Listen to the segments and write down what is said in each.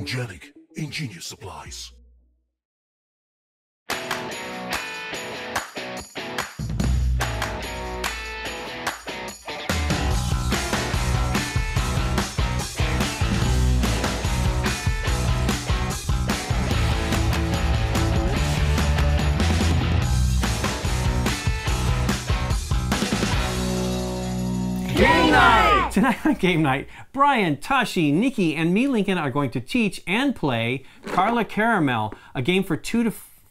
angelic ingenious supplies. Tonight on Game Night, Brian, Tashi, Nikki, and me, Lincoln, are going to teach and play Carla Caramel, a game for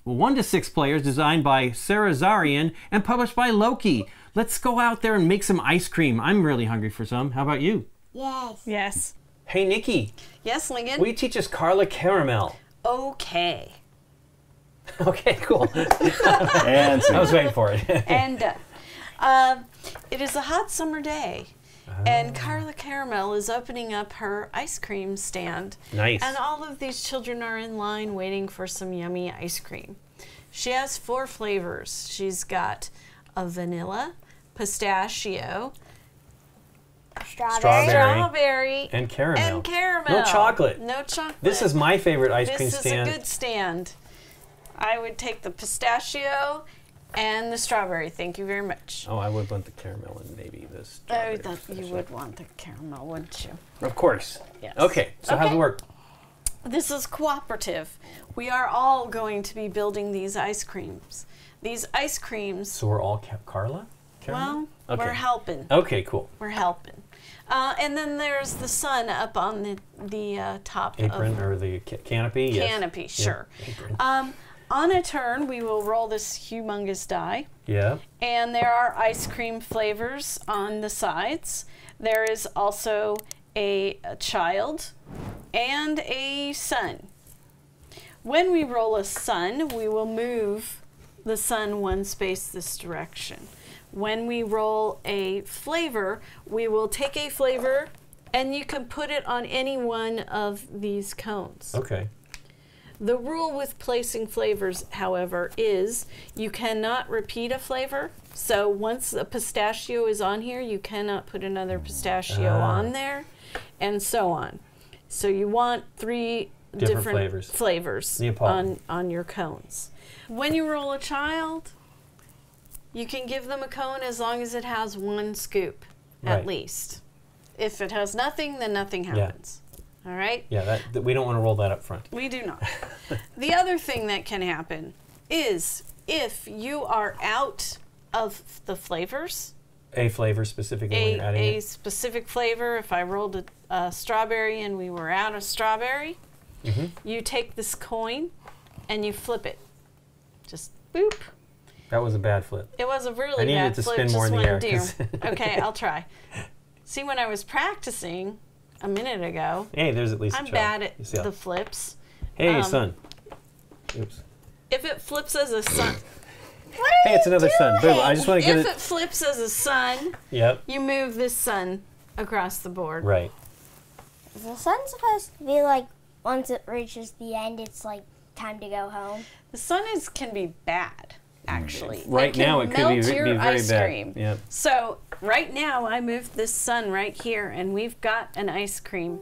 1 to 6 players designed by Sara Zarian and published by Loki. Let's go out there and make some ice cream. I'm really hungry for some. How about you? Yes. Yes. Hey, Nikki. Yes, Lincoln? Will you teach us Carla Caramel? Okay. Okay, cool. And I was waiting for it. And it is a hot summer day. And Carla Caramel is opening up her ice cream stand. Nice. And all of these children are in line waiting for some yummy ice cream. She has 4 flavors. She's got a vanilla, pistachio, strawberry, and caramel. No chocolate. This is my favorite ice cream stand. This is a good stand. I would take the pistachio and the strawberry, thank you very much. Oh, I would want the caramel and maybe the strawberry. I thought you would want the caramel, wouldn't you? Of course. Yes. Okay, so how's it work? This is cooperative. We are all going to be building these ice creams. These ice creams... So we're all Carla? Caramel? Well, okay. We're helping. Okay, cool. We're helping. And then there's the sun up on the top apron of... Apron or the canopy? Canopy, yes. Sure. Yeah. On a turn, we will roll this humongous die. Yeah. And there are ice cream flavors on the sides. There is also a child and a sun. When we roll a sun, we will move the sun 1 space this direction. When we roll a flavor, we will take a flavor and you can put it on any one of these cones. Okay. The rule with placing flavors, however, is you cannot repeat a flavor. So once a pistachio is on here, you cannot put another pistachio on there, and so on. So you want 3 different flavors on your cones. When you roll a child, you can give them a cone as long as it has 1 scoop, at least. If it has nothing, then nothing happens. Yeah. All right? Yeah, we don't want to roll that up front. We do not. The other thing that can happen is if you are out of the flavors. A flavor specifically when you're adding a specific flavor. If I rolled a strawberry and we were out of strawberry, you take this coin and you flip it. Just boop. That was a bad flip. It was a really bad flip. I needed to spin more in the air. Okay, I'll try. See, when I was practicing a minute ago. Hey, there's at least a child. I'm bad at the flips. Hey, sun. Oops. If it flips as a sun. What are it's another sun. Boom. I just want to get it. If it flips as a sun, you move this sun across the board. Right. Is the sun supposed to be like, once it reaches the end, it's like time to go home? The sun can be bad, actually. Right now, it could be very bad. Yep. So, right now, I moved this sun right here, and we've got an ice cream.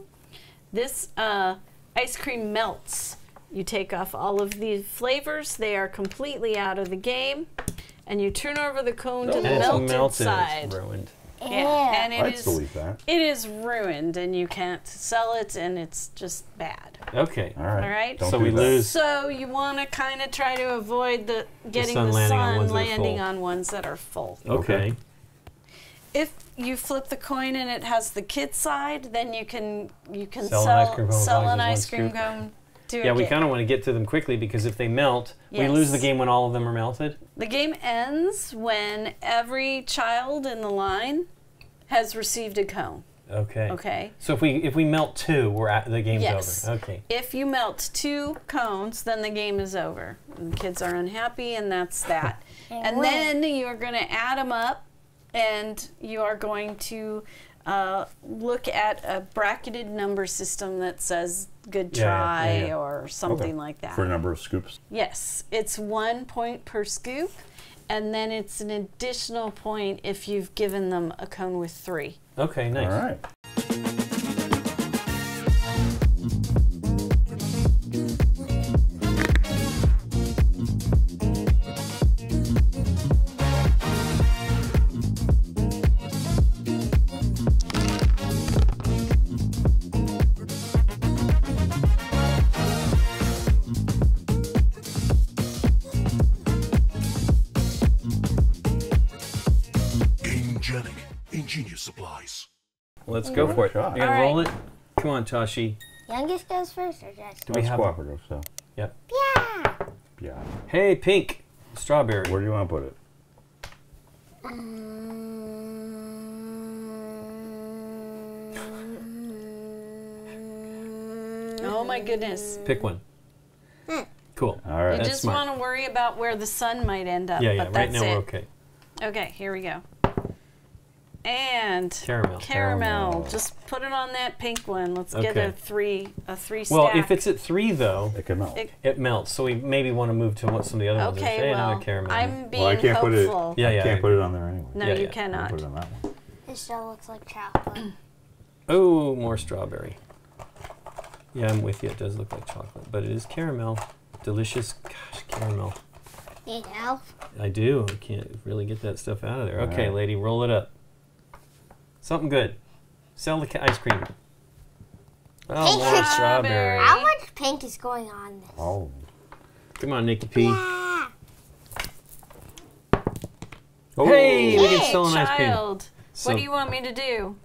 This ice cream melts. You take off all of the flavors. They are completely out of the game. And you turn over the cone to the melted side. It's ruined. Yeah. And I'd believe that. It is ruined, and you can't sell it, and it's just bad. Okay. All right. All right? So we lose. So you want to kind of try to avoid getting the sun landing on ones that are full. Okay. If you flip the coin and it has the kid side, then you can sell an ice cream cone to a kid. Yeah, we kind of want to get to them quickly because if they melt, we lose the game when all of them are melted. The game ends when every child in the line has received a cone. Okay. Okay. So if we melt 2, the game's over. Okay. If you melt 2 cones, then the game is over. And the kids are unhappy, and that's that. And then you're going to add them up. And you are going to look at a bracketed number system that says good try or something like that. For a number of scoops? Yes. It's 1 point per scoop, and then it's an additional point if you've given them a cone with 3. Okay, nice. All right. Let's go for it. You're going to roll it? Come on, Tashi. Youngest goes first or just? Do we have cooperative, so. Yep. Yeah. Yeah. Hey, pink. Strawberry. Where do you want to put it? Oh my goodness. Pick one. Cool. All right. You just want to worry about where the sun might end up. Yeah, yeah. But that's right now we're okay. Okay, here we go. And caramel. Caramel. Just put it on that pink one. Let's get a three stack. Well, if it's at 3 though, it can melt. It melts. So we maybe want to move to what some of the other ones are. Okay, well, caramel. I'm being hopeful. Yeah, yeah. I can't put it on there anyway. No, you cannot. Put it on that one. It still looks like chocolate. Oh, more strawberry. Yeah, I'm with you. It does look like chocolate, but it is caramel. Delicious, gosh, caramel. Need help? I do. I can't really get that stuff out of there. Okay, lady, roll it up. Something good. Sell the ice cream. Oh, more strawberry. How much pink is going on this? Oh. Come on, Nikki P. Yeah. Oh. Hey, we can sell an ice cream. So, what do you want me to do?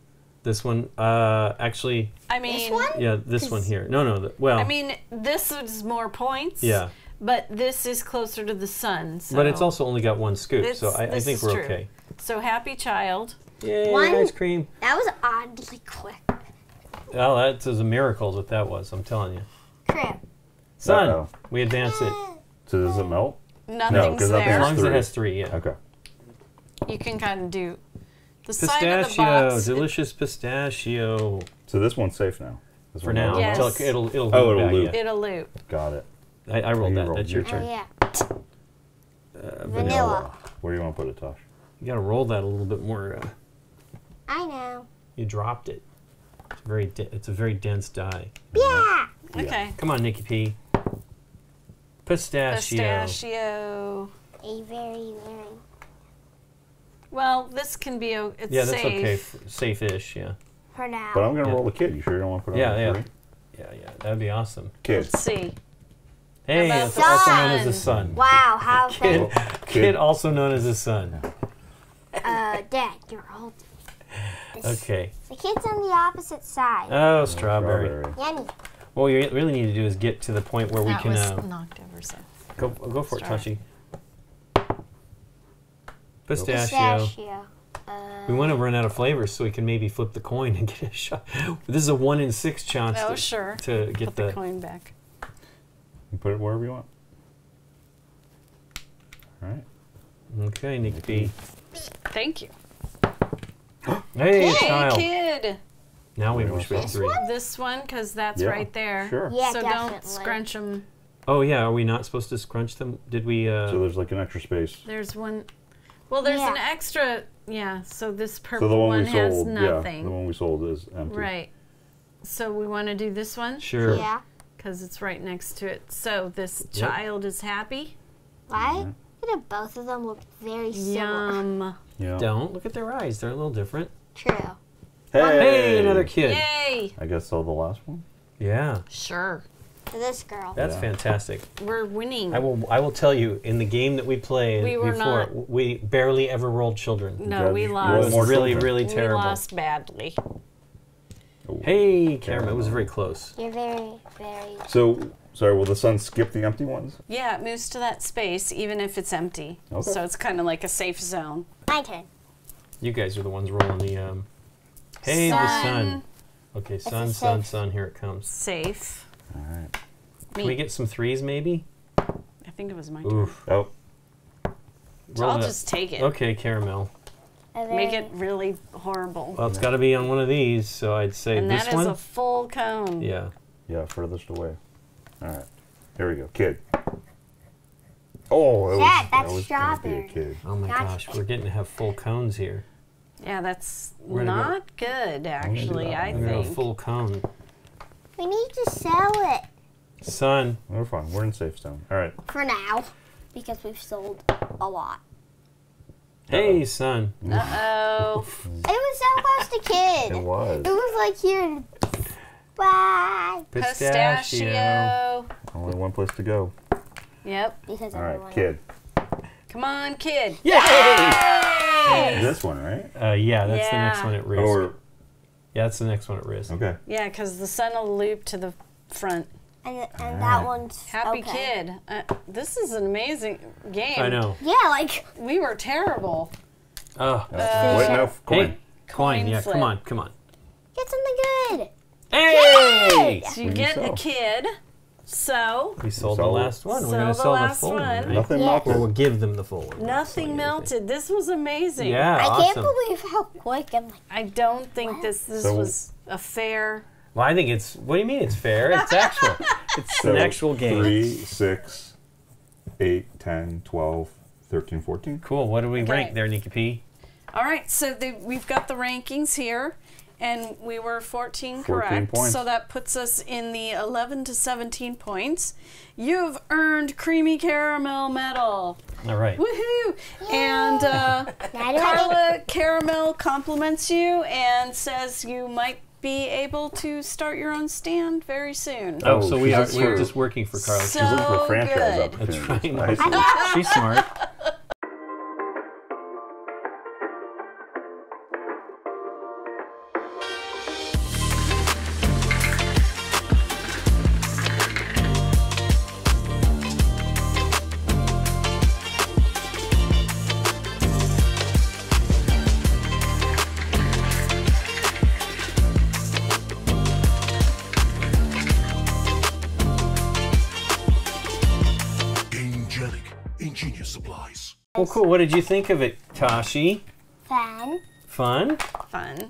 This one, actually. I mean, this one? Yeah, this one here. No, no. Well, I mean, this is more points. Yeah. But this is closer to the sun. So. But it's also only got 1 scoop, so I think we're okay. So happy child. Yay, ice cream. That was oddly quick. Oh, that was a miracle what that was. I'm telling you. Crap. Sun. Uh-oh. We advance it. So does it melt? Nothing's there. As long as it has 3, yeah. Okay. You can kind of do. The side of the box. Delicious pistachio. So this one's safe now. This for now, yes. Until it'll loop. It'll loop. Got it. I rolled that. That's your turn. Yeah. Vanilla. Where do you want to put it, Tosh? You got to roll that a little bit more. I know. You dropped it. It's very. It's a very dense die. Yeah. Okay. Come on, Nikki P. Pistachio. Pistachio. A very very. Well, this can be it's safe. Yeah, that's okay. Safe-ish, yeah. For now. But I'm going to roll the kid. You sure you don't want to put it on the tree? Yeah. That would be awesome. Kid. Let's see. Hey, that's also known as the sun. Wow, how funny. Kid also known as the sun. Dad, you're old. Okay. The kid's on the opposite side. Oh, strawberry. Yummy. Well, what you really need to do is get to the point where we can... That was knocked over, so... Go for it, Tashi. Pistachio. We want to run out of flavors so we can maybe flip the coin and get a shot. This is a 1 in 6 chance to get the coin back. You put it wherever you want. All right. Okay, Nikki B. Thank you. Hey, child. Kid. Now we wish we had 3. This one, because that's right there. Sure. Yeah, so don't scrunch them. Oh, yeah. Are we not supposed to scrunch them? Did we? So there's like an extra space. There's one. Well, there's an extra, so this purple one has nothing. Yeah, the one we sold is empty. Right. So we want to do this one? Sure. Yeah. Because it's right next to it. So this child is happy. Why did both of them look very similar? Yum. Don't. Look at their eyes. They're a little different. True. Hey, another kid. Yay. I guess sold the last one? Yeah. Sure. This girl. That's fantastic. We're winning. I will tell you, in the game that we played we barely ever rolled children. No, we lost. It was really terrible. We lost badly. Ooh. Hey, Caramel, it was very close. You're very, very... So, sorry, will the sun skip the empty ones? Yeah, it moves to that space, even if it's empty. Okay. So it's kind of like a safe zone. My turn. You guys are the ones rolling the... Hey, the sun. Okay, sun, here it comes. Safe. All right. Can we get some 3s, maybe? I think it was my turn. Oh. So I'll just take it. Okay, Caramel. Make it really horrible. Well, it's got to be on one of these, so I'd say this one. And that is a full cone. Yeah. Yeah, furthest away. All right. Here we go. Kid. Oh, that's strawberry. Oh, my gosh. We're getting to have full cones here. Yeah, that's not good, actually, I think. We're going to full cone. We need to sell it. Son. We're fine. We're in safe zone. All right. For now, because we've sold a lot. Hey, son. Uh-oh. It was so close to kid. It was. It was like here. Bye. Pistachio. Only one place to go. Yep. Because all right, kid. Come on, kid. Yay! This one, right? Yeah, that's the next one at risk. Or Yeah, that's the next one at risk. Okay. Yeah, because the sun will loop to the front. And that one's Happy okay. Kid. This is an amazing game. I know. Yeah, like we were terrible. Oh. Wait, no, coin. Hey, coin, yeah, flip. Come on. Get something good. Hey! Yay! So you get a kid. So we sold the last one. We're going to sell the full one. Nothing melted. We'll give them the full one. Nothing melted. This was amazing. Yeah, I can't believe how quick I'm like. I don't think this was a fair. Well, I think it's. What do you mean it's fair? It's actual. It's an actual game. 3, 6, 8, 10, 12, 13, 14. Cool. What do we rank there, Nikki P? All right. So we've got the rankings here. And we were 14 correct, so that puts us in the 11 to 17 points. You've earned Creamy Caramel Medal. All right. Woohoo! And Carla Caramel compliments you and says you might be able to start your own stand very soon. Oh, so we're just working for Carla. So she's looking for franchise opportunities. That's right. Nice. She's smart. Well, cool. What did you think of it, Tashi? Fun. Fun? Fun.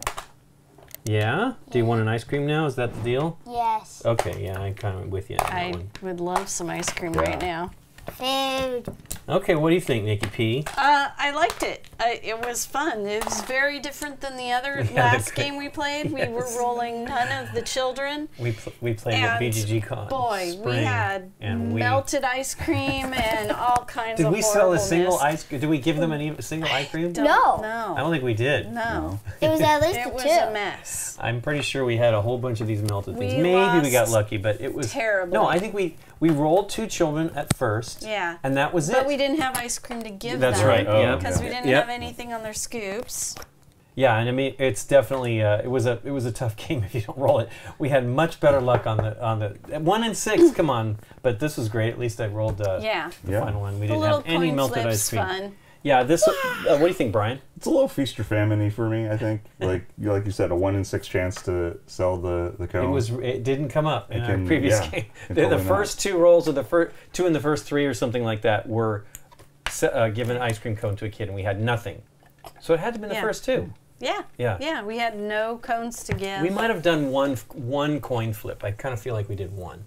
Yeah? Do you want an ice cream now? Is that the deal? Yes. Okay, yeah, I'm kind of with you on that one. I would love some ice cream right now. Food. Okay, what do you think, Nikki P? I liked it. It was fun. It was very different than the other last game we played. Yes. We were rolling none of the children. We played at BGG Con. Boy, we had melted ice cream and all kinds of horribleness. Did we sell a single ice cream? Did we give them a single ice cream? No. I don't think we did. No. It was at least two. It was a mess. I'm pretty sure we had a whole bunch of these melted things. Maybe we got lucky, but it was terrible. No, I think we rolled 2 children at first. Yeah. And that was it. But we didn't have ice cream to give them. That's right. Because we didn't have anything on their scoops. Yeah, and I mean it's definitely it was a tough game if you don't roll it. We had much better luck on the 1 and 6. Come on, but this was great. At least I rolled the final one. We didn't have any melted ice cream. Fun. Yeah, this. What do you think, Brian? It's a little feast or famine-y for me. I think, like you said, a 1 in 6 chance to sell the cone. It didn't come up in our previous game. The first 2 rolls of the first 2 in the first 3 or something like that were given an ice cream cone to a kid, and we had nothing. So it had to be the first 2. Yeah. Yeah. Yeah. We had no cones to give. We might have done one coin flip. I kind of feel like we did 1,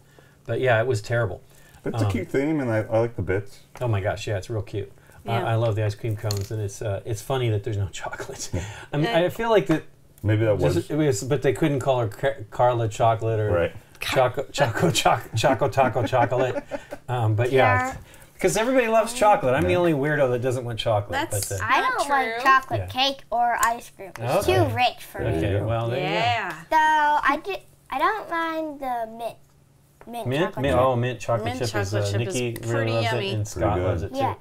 but yeah, it was terrible. It's a cute theme, and I like the bits. Oh my gosh! Yeah, it's real cute. Yeah. I love the ice cream cones, and it's funny that there's no chocolate. I mean, I feel like that. Maybe that was. It was, but they couldn't call her Carla Chocolate or Choco Taco Chocolate. But yeah, because everybody loves chocolate. I'm the only weirdo that doesn't want chocolate. That's but I don't like chocolate cake or ice cream. It's too rich for me. Okay, well there you go. So I don't mind the mint. Mint chocolate mint chip chocolate is Nikki really loves it, and Scott loves it too. Yeah,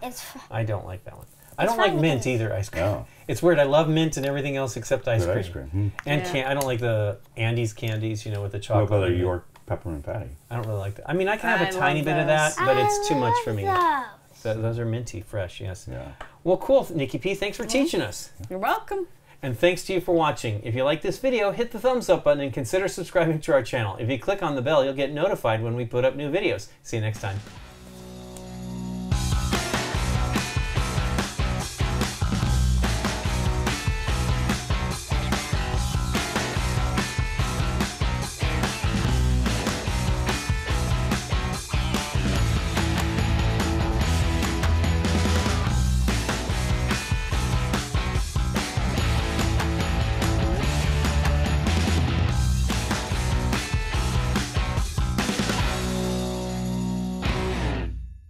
I don't like that one. I don't like mint either ice cream. No. It's weird. I love mint and everything else except ice cream. Ice cream. Mm. And I don't like the Andes candies, you know, with the chocolate. What about a York peppermint patty? I don't really like that. I mean, I can have a tiny bit of that, but it's too much for me. Those are minty fresh, yes. Yeah. Well, cool, Nikki P. Thanks for teaching us. You're welcome. And thanks to you for watching. If you like this video, hit the thumbs up button and consider subscribing to our channel. If you click on the bell, you'll get notified when we put up new videos. See you next time.